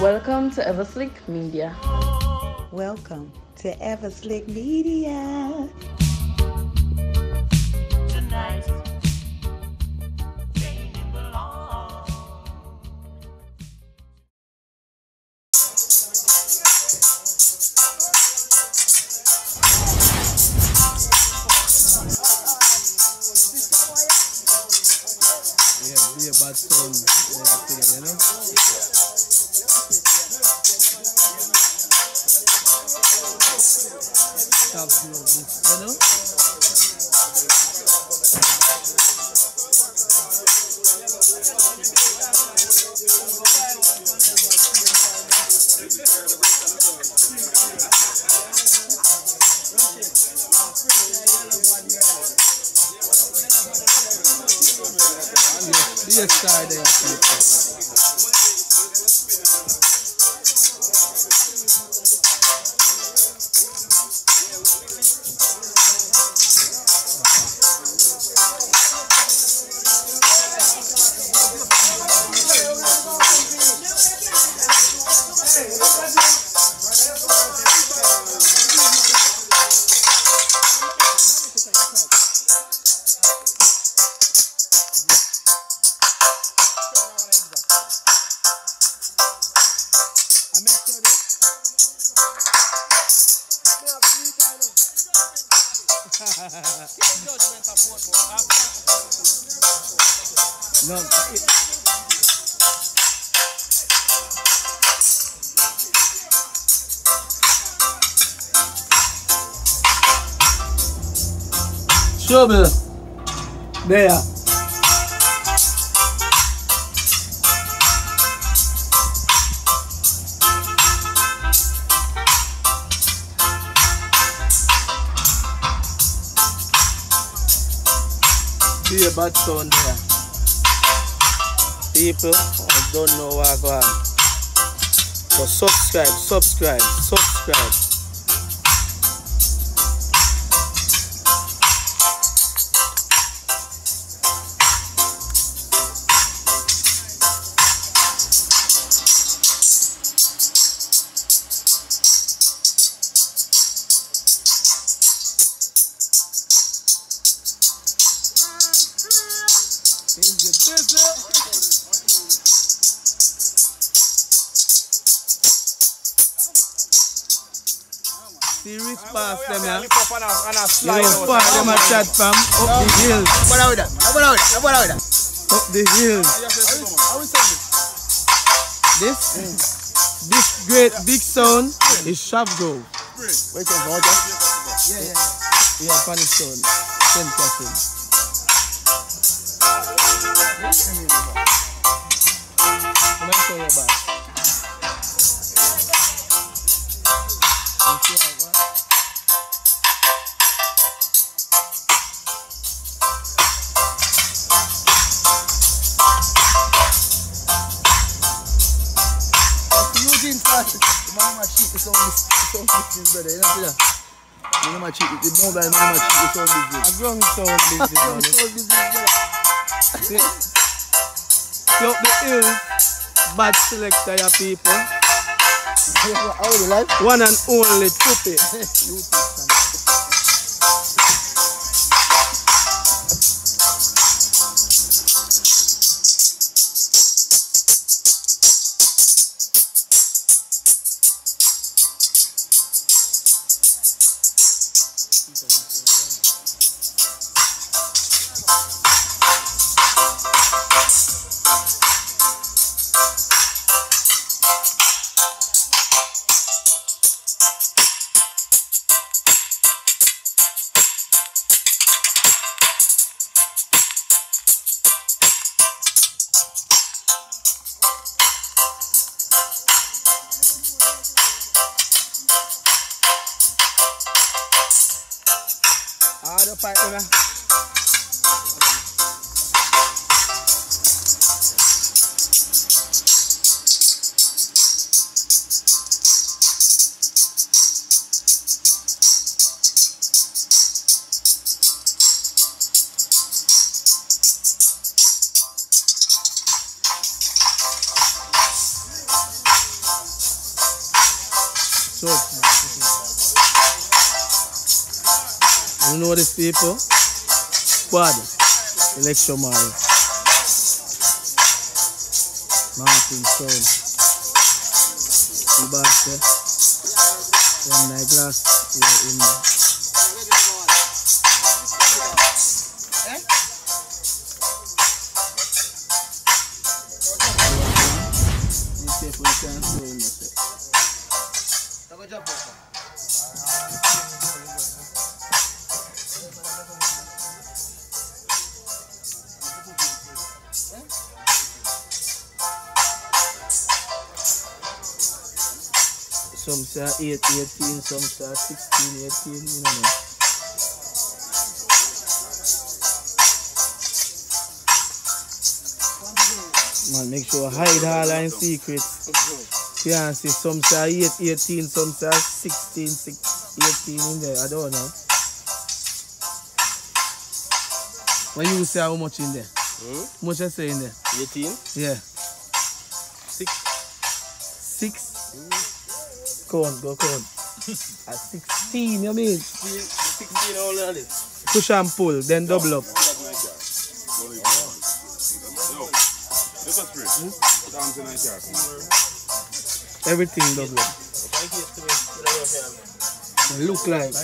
Welcome to Evah Slick Media. Welcome to Evah Slick Media. Yeah, about some you know. Show me there. Be a bad sound there. People, I don't know what going on. So subscribe. Serious pass them, yeah. You know, pass them a chat fam, up the hill. Up the hill. This great big sound is Sharp go. Wait a minute. Yeah, funny sound. 10%. Up the hill, bad selector your people. One and only Tupi. Fight, I don't know what these people. Squad. Electro Mar. Martin Sound. You bastard. One night glass. You're in there. Some start 8, 18, some start 16, 18, you know. Man, make sure hide all and secrets. Can't see some start 8, 18, some start 16, 18 in there. I don't know. When you say how much in there? How much I say in there? 18? Yeah. 6. 6? Count, go count. At 16, you mean? 16, all of it. Push and pull, then double up. Everything double up. Look like.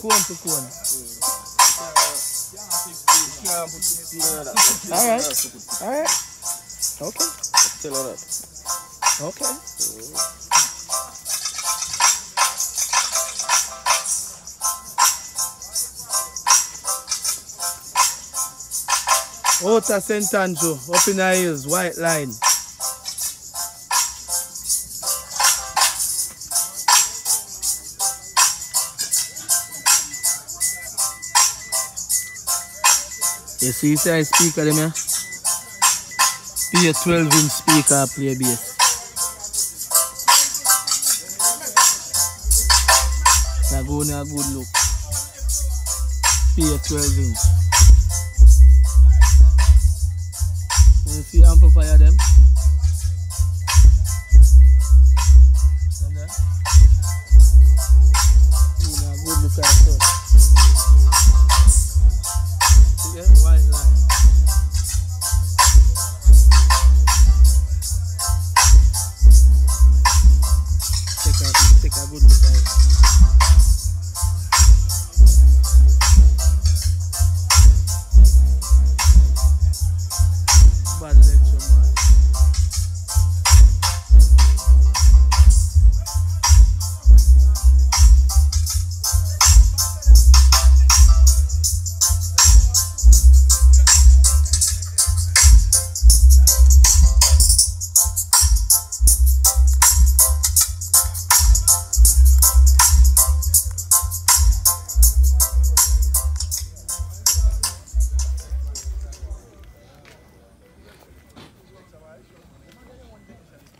Cone to cone. Alright. Okay. Okay. Water St. Andrew, up in the hills, white line. You see size speaker them here? Play a 12 inch speaker, play bass. Now go now good look. Play a 12 inch. You see amplifier them?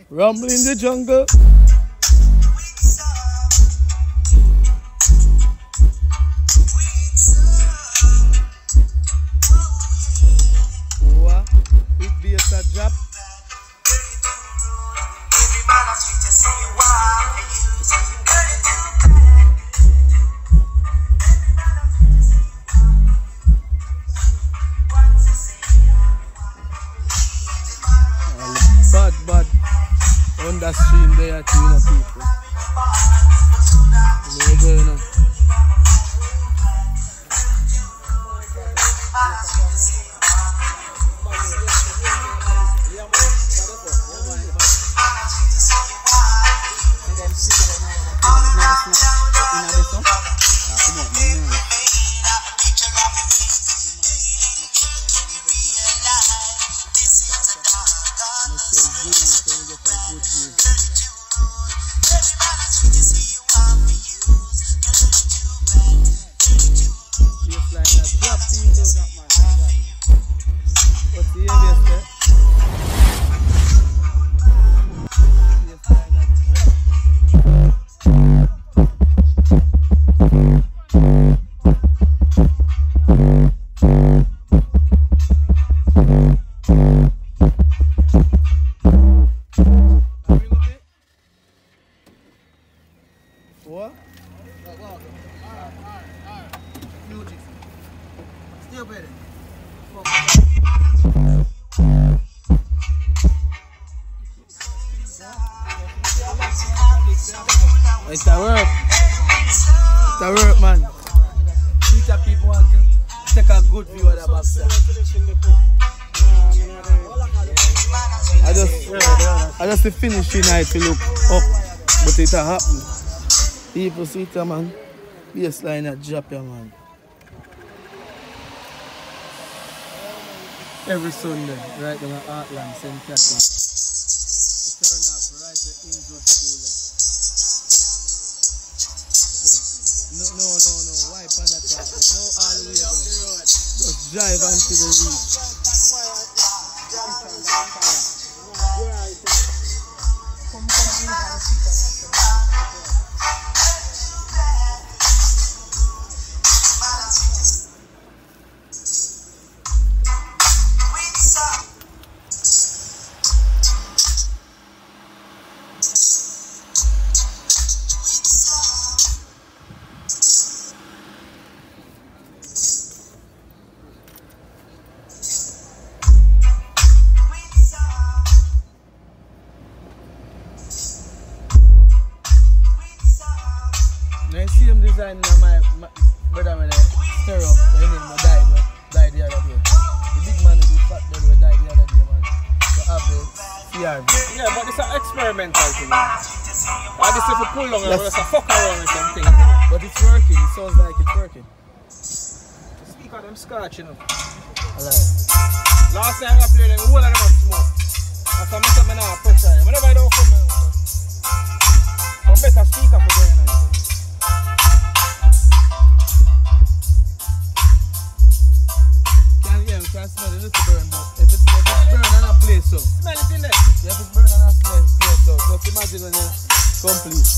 Rumble in the jungle. Yes. But welcome. All right. Music. Still better. It's a work. It's a work, man. Peter people want to take a good view of the boxer. I just the finishing night to look up, but it happened. People see it, man. Baseline at Japan, man. Every Sunday, right down at Heartland, St. Catherine. Turn off right to Inwood School. No. Why pan that track? No, all the way up the road. Just drive until the reach. Scotch, you know. Last time I played them, all of them have smoke. That's why I mess up my now pressure. Whenever I don't come now, some better speaker for going on. Can't hear, we can't smell it. It's burn, but if it's burn and a place, so. Smell it in there. Yeah, if it's burn and a place, so. Just imagine when it's complete.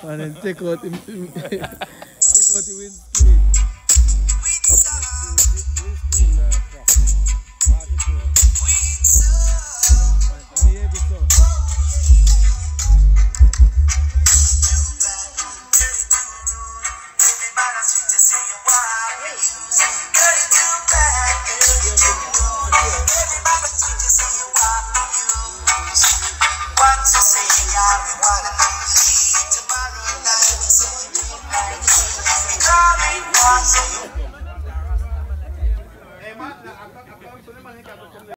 And then take out him, take out the windscreen. Windscreen